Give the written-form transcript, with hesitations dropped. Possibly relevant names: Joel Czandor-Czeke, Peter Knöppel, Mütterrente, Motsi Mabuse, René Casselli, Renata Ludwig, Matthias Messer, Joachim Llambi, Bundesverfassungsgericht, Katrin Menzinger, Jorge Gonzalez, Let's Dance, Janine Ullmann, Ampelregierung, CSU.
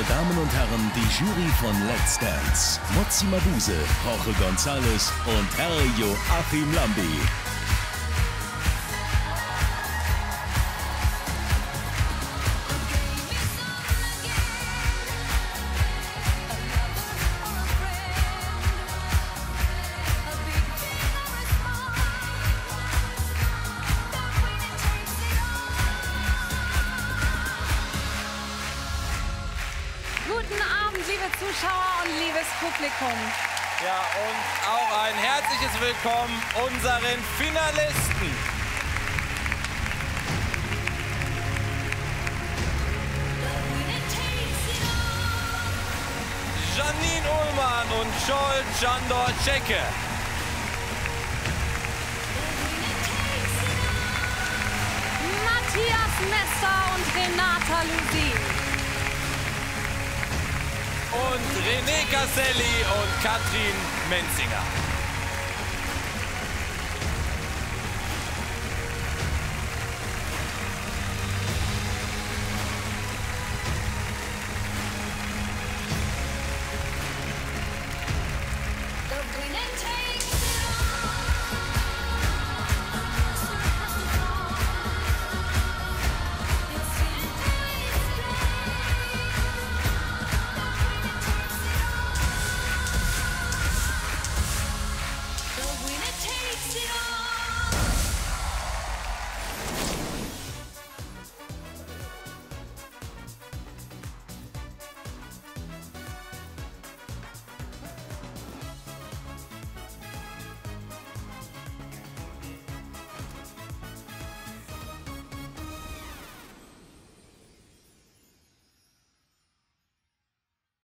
meine Damen und Herren, die Jury von Let's Dance. Motsi Mabuse, Jorge Gonzalez und Herr Joachim Llambi. Guten Abend, liebe Zuschauer und liebes Publikum. Ja, und auch ein herzliches Willkommen unseren Finalisten. Janine Ullmann und Joel Czandor-Czeke. Matthias Messer und Renata Ludwig. Und René Casselli und Katrin Menzinger.